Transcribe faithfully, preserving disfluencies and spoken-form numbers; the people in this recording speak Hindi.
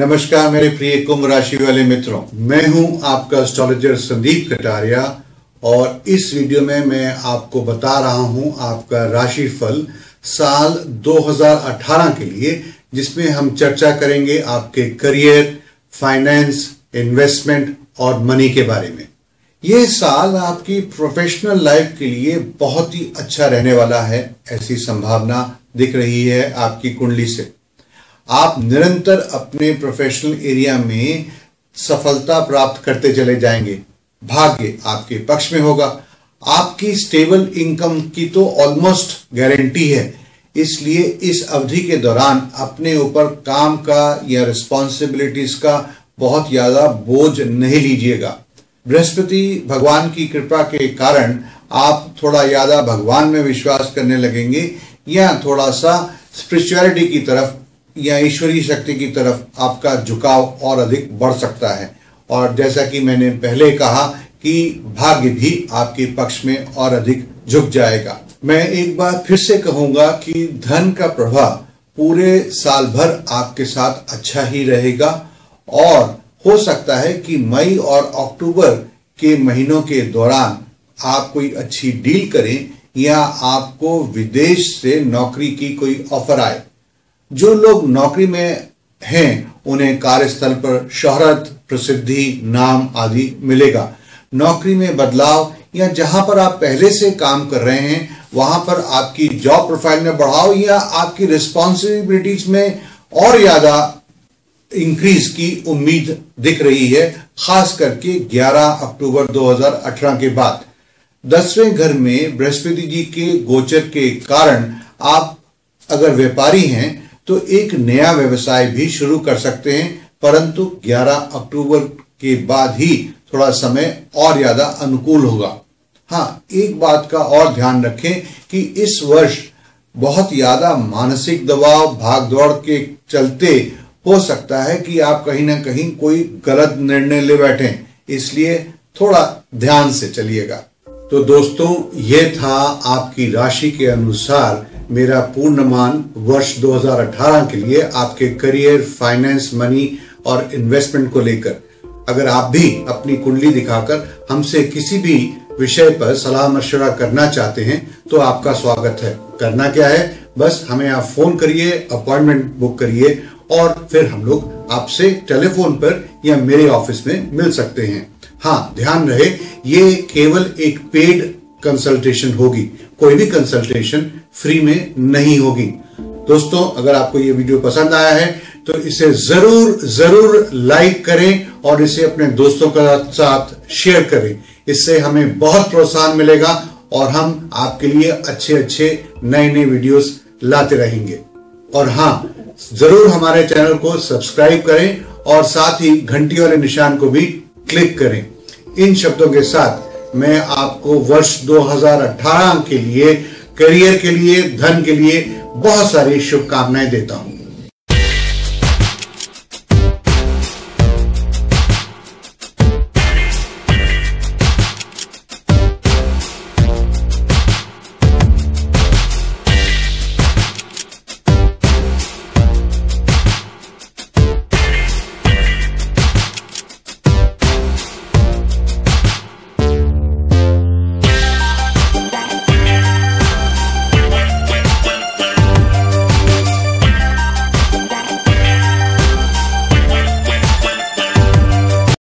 नमस्कार मेरे प्रिय कुंभ राशि वाले मित्रों, मैं हूं आपका एस्ट्रोलॉजर संदीप कटारिया और इस वीडियो में मैं आपको बता रहा हूं आपका राशिफल साल दो हज़ार अठारह के लिए, जिसमें हम चर्चा करेंगे आपके करियर, फाइनेंस, इन्वेस्टमेंट और मनी के बारे में। ये साल आपकी प्रोफेशनल लाइफ के लिए बहुत ही अच्छा रहने वाला है, ऐसी संभावना दिख रही है आपकी कुंडली से। आप निरंतर अपने प्रोफेशनल एरिया में सफलता प्राप्त करते चले जाएंगे। भाग्य आपके पक्ष में होगा। आपकी स्टेबल इनकम की तो ऑलमोस्ट गारंटी है, इसलिए इस अवधि के दौरान अपने ऊपर काम का या रिस्पॉन्सिबिलिटीज का बहुत ज्यादा बोझ नहीं लीजिएगा। बृहस्पति भगवान की कृपा के कारण आप थोड़ा ज्यादा भगवान में विश्वास करने लगेंगे या थोड़ा सा स्पिरिचुअलिटी की तरफ या ईश्वरीय शक्ति की तरफ आपका झुकाव और अधिक बढ़ सकता है। और जैसा कि मैंने पहले कहा कि भाग्य भी आपके पक्ष में और अधिक झुक जाएगा। मैं एक बार फिर से कहूंगा कि धन का प्रभाव पूरे साल भर आपके साथ अच्छा ही रहेगा और हो सकता है कि मई और अक्टूबर के महीनों के दौरान आप कोई अच्छी डील करें या आपको विदेश से नौकरी की कोई ऑफर आए। जो लोग नौकरी में हैं उन्हें कार्यस्थल पर शोहरत, प्रसिद्धि, नाम आदि मिलेगा। नौकरी में बदलाव या जहां पर आप पहले से काम कर रहे हैं वहां पर आपकी जॉब प्रोफाइल में बढ़ाव या आपकी रिस्पॉन्सिबिलिटीज में और ज्यादा इंक्रीज की उम्मीद दिख रही है, खास करके ग्यारह अक्टूबर दो हज़ार अठारह के बाद। दसवें घर में बृहस्पति जी के गोचर के कारण आप अगर व्यापारी हैं तो एक नया व्यवसाय भी शुरू कर सकते हैं, परंतु ग्यारह अक्टूबर के बाद ही थोड़ा समय और ज्यादा अनुकूल होगा। हाँ, एक बात का और ध्यान रखें कि इस वर्ष बहुत ज्यादा मानसिक दबाव, भागदौड़ के चलते हो सकता है कि आप कहीं ना कहीं कोई गलत निर्णय ले बैठें, इसलिए थोड़ा ध्यान से चलिएगा। तो दोस्तों, ये था आपकी राशि के अनुसार मेरा पूर्णमान वर्ष दो हज़ार अठारह के लिए आपके करियर, फाइनेंस, मनी और इन्वेस्टमेंट को लेकर। अगर आप भी अपनी कुंडली दिखाकर हमसे किसी भी विषय पर सलाह मशवरा करना चाहते हैं तो आपका स्वागत है। करना क्या है, बस हमें आप फोन करिए, अपॉइंटमेंट बुक करिए और फिर हम लोग आपसे टेलीफोन पर या मेरे ऑफिस में मिल सकते हैं। हाँ, ध्यान रहे ये केवल एक पेड कंसल्टेशन होगी, कोई भी कंसल्टेशन फ्री में नहीं होगी। दोस्तों, अगर आपको ये वीडियो पसंद आया है तो इसे जरूर जरूर लाइक करें और इसे अपने दोस्तों के साथ शेयर करें। इससे हमें बहुत प्रोत्साहन मिलेगा और हम आपके लिए अच्छे अच्छे नए नए वीडियोस लाते रहेंगे। और हाँ, जरूर हमारे चैनल को सब्सक्राइब करें और साथ ही घंटी वाले निशान को भी क्लिक करें। इन शब्दों के साथ मैं आपको वर्ष दो हज़ार अठारह के लिए, करियर के लिए, धन के लिए बहुत सारी शुभकामनाएं देता हूं।